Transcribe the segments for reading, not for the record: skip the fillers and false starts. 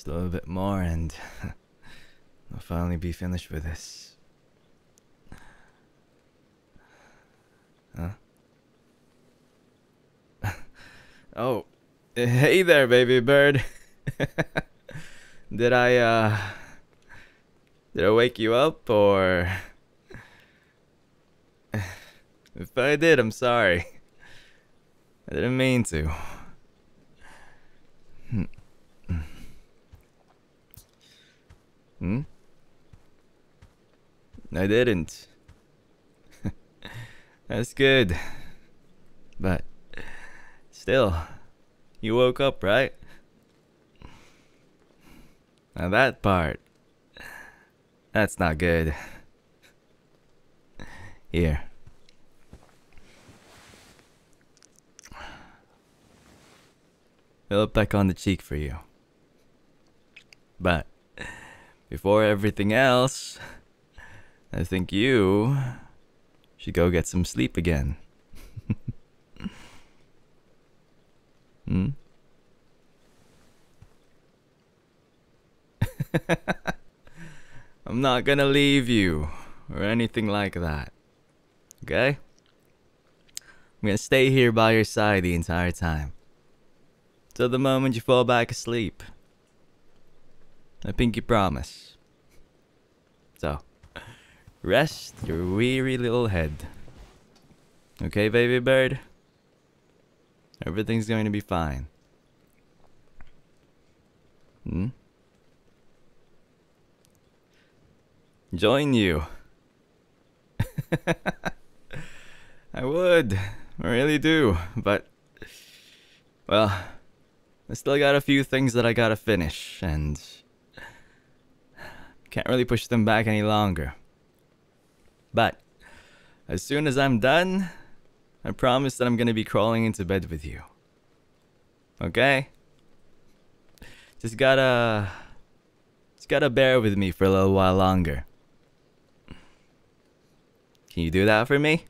Just a little bit more and I'll finally be finished with this. Huh? Oh, hey there, baby bird. Did I wake you up, or? If I did, I'm sorry. I didn't mean to. Hmm? I didn't. That's good. But still, you woke up, right? Now that part, that's not good. Here. Fill it back on the cheek for you. But before everything else, I think you should go get some sleep again. Hmm? I'm not gonna leave you or anything like that. Okay? I'm gonna stay here by your side the entire time. Till the moment you fall back asleep. I pinky promise. So, rest your weary little head. Okay, baby bird? Everything's going to be fine. Hmm? Join you. I would. I really do. But, well, I still got a few things that I gotta finish, and can't really push them back any longer. But as soon as I'm done, I promise that I'm gonna be crawling into bed with you. Okay? Just gotta bear with me for a little while longer. Can you do that for me?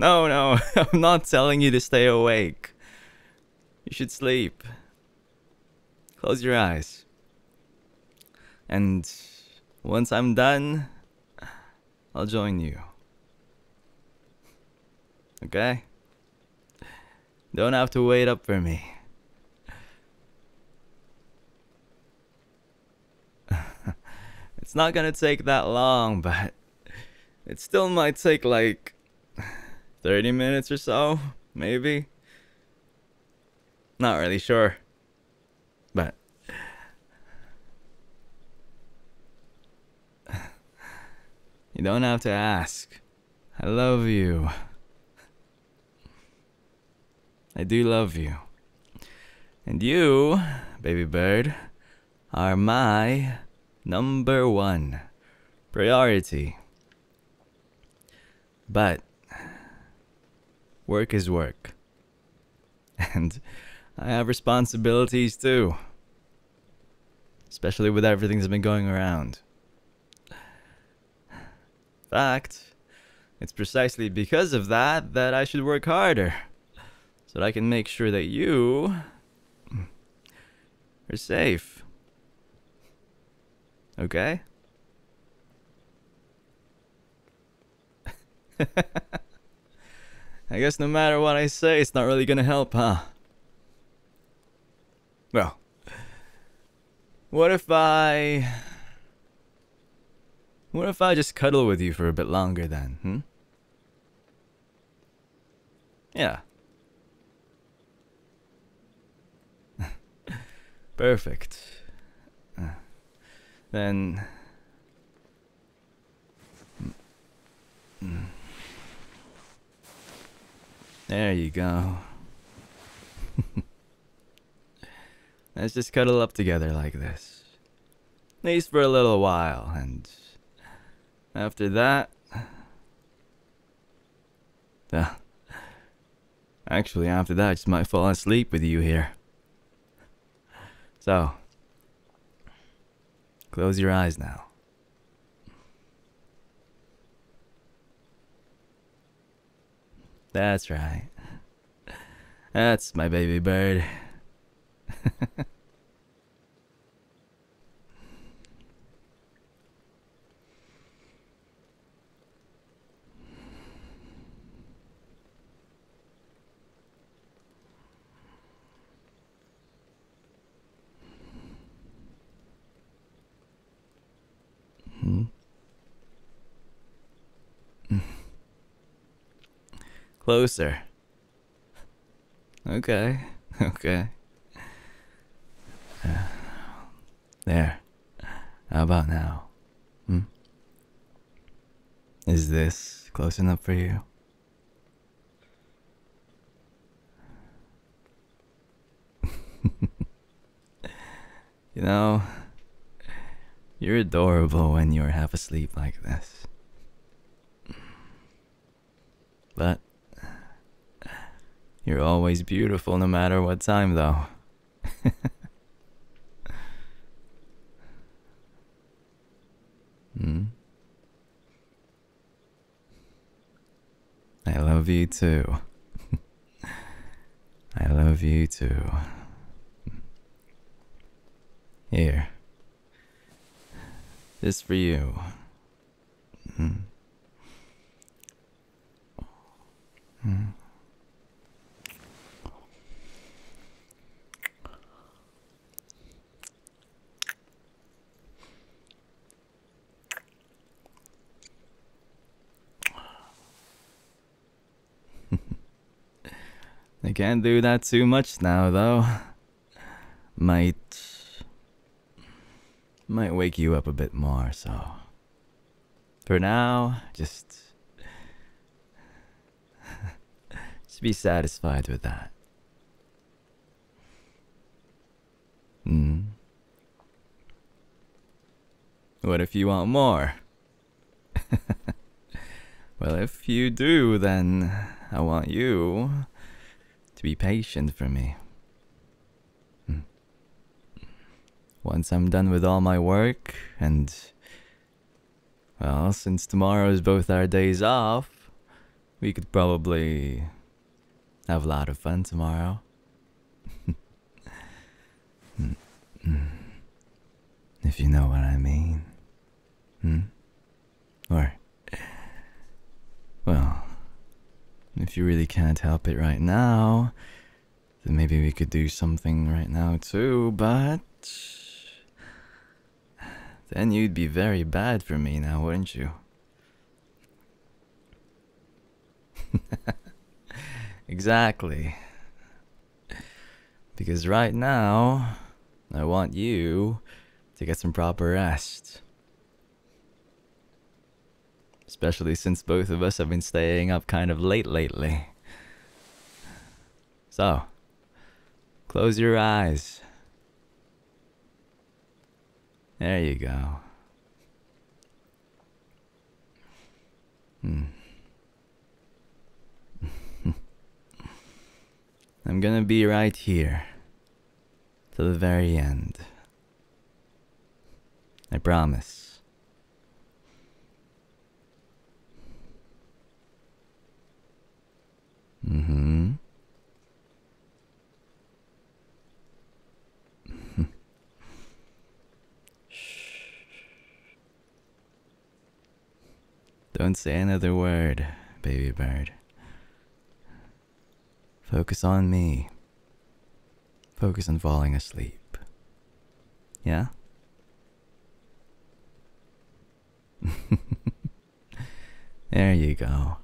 No, I'm not telling you to stay awake. You should sleep. Close your eyes. And once I'm done, I'll join you. Okay? Don't have to wait up for me. It's not gonna take that long, but it still might take like 30 minutes or so, maybe. Not really sure. But you don't have to ask. I love you. I do love you. And you, baby bird, are my #1 priority. But work is work. And I have responsibilities too. Especially with everything that's been going around. In fact, it's precisely because of that that I should work harder. So that I can make sure that you are safe. Okay? I guess no matter what I say, it's not really gonna help, huh? Well, what if I just cuddle with you for a bit longer then, hmm? Yeah. Perfect. Then there you go. Let's just cuddle up together like this. At least for a little while, and after that... Actually, after that, I just might fall asleep with you here. So, close your eyes now. That's right. That's my baby bird. Closer. Okay. Okay. There. How about now? Hmm? Is this close enough for you? You know, you're adorable when you're half asleep like this. But you're always beautiful no matter what time, though. I love you too. I love you too. Here. This for you. I can't do that too much now, though. Might wake you up a bit more, so for now, just be satisfied with that. What if you want more? Well, if you do, then I want you to be patient for me. Once I'm done with all my work, and well, since tomorrow is both our days off, we could probably have a lot of fun tomorrow. If you know what I mean. Or, well, if you really can't help it right now, then maybe we could do something right now too, but then you'd be very bad for me now, wouldn't you? Exactly. Because right now, I want you to get some proper rest. Especially since both of us have been staying up kind of late lately. So, close your eyes. There you go. I'm gonna be right here. To the very end. I promise. Don't say another word, baby bird. Focus on me. Focus on falling asleep. Yeah? There you go.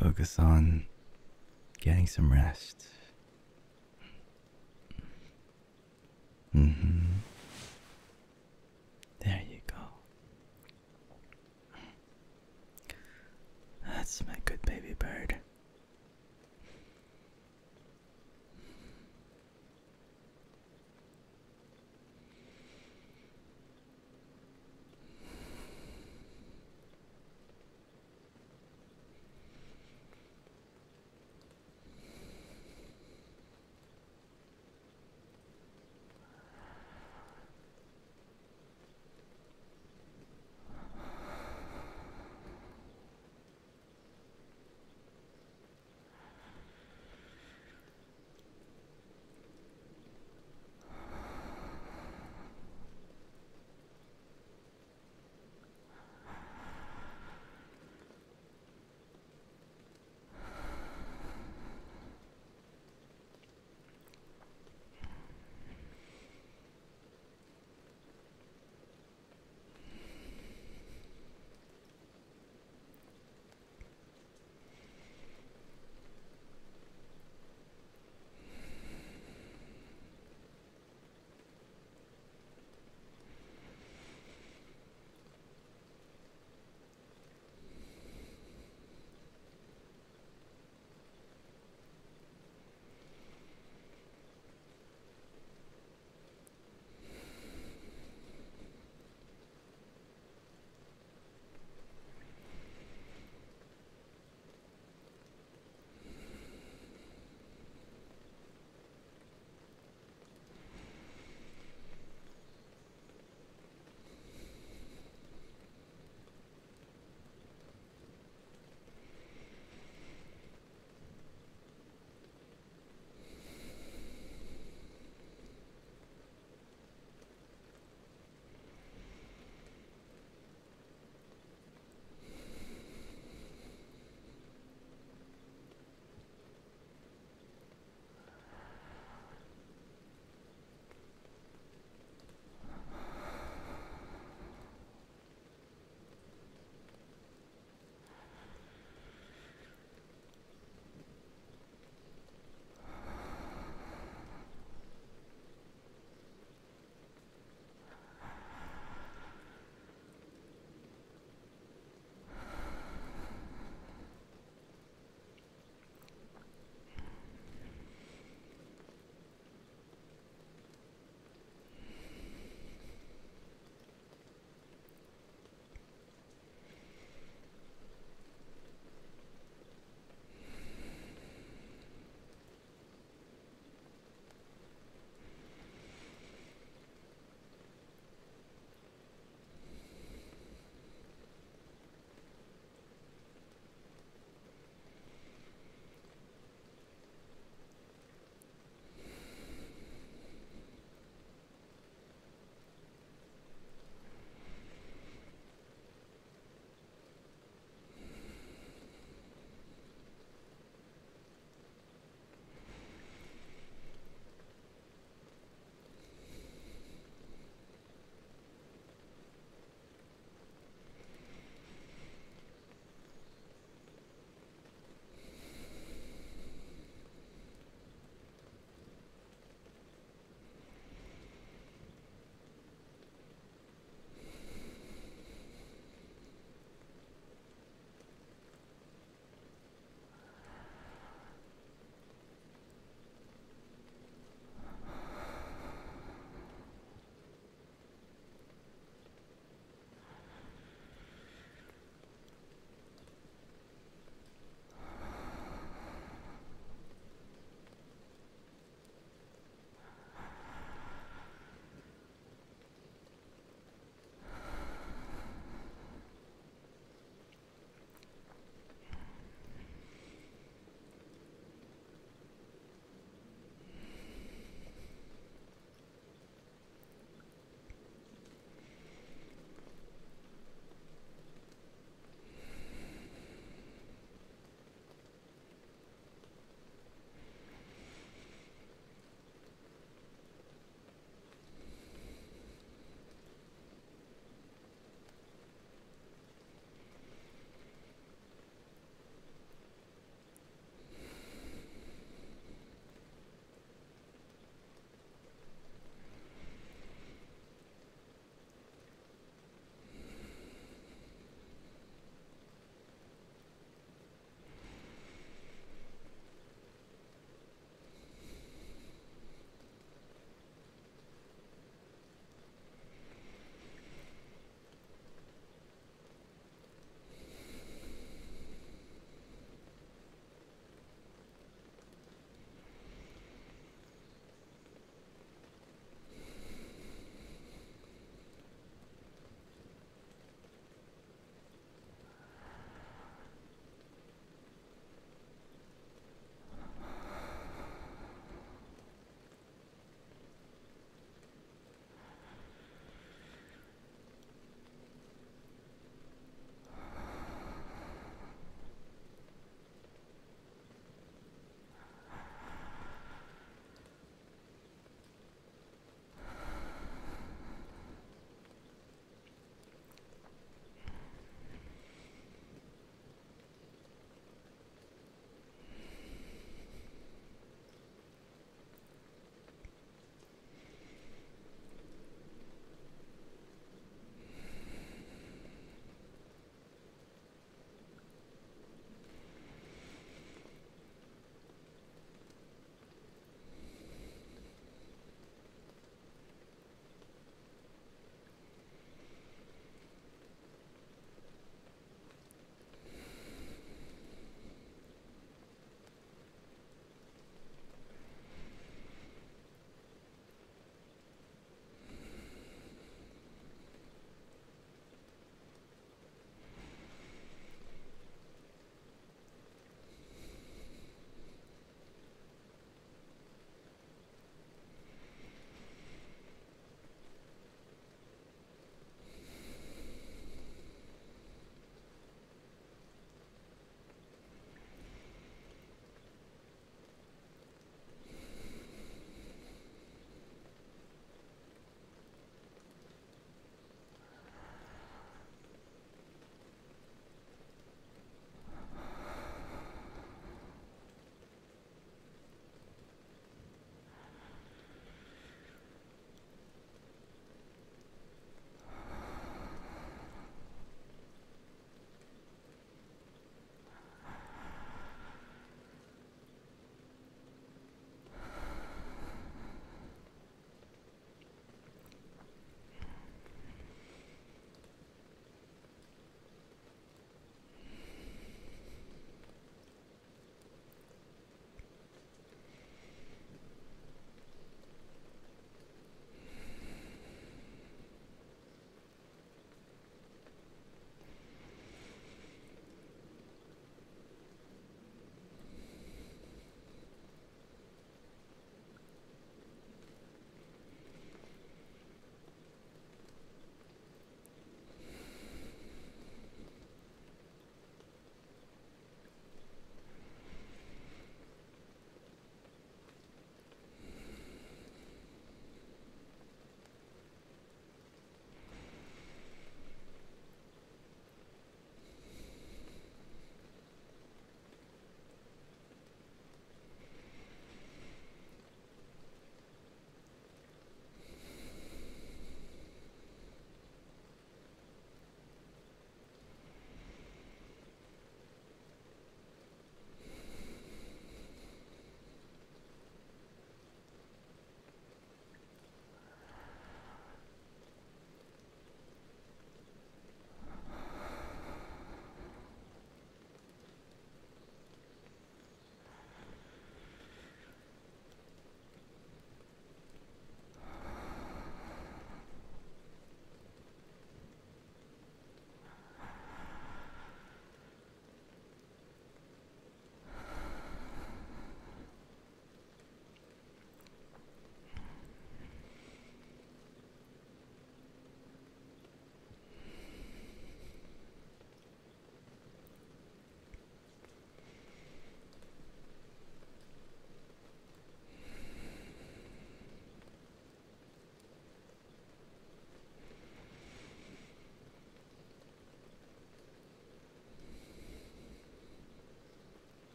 focus on getting some rest.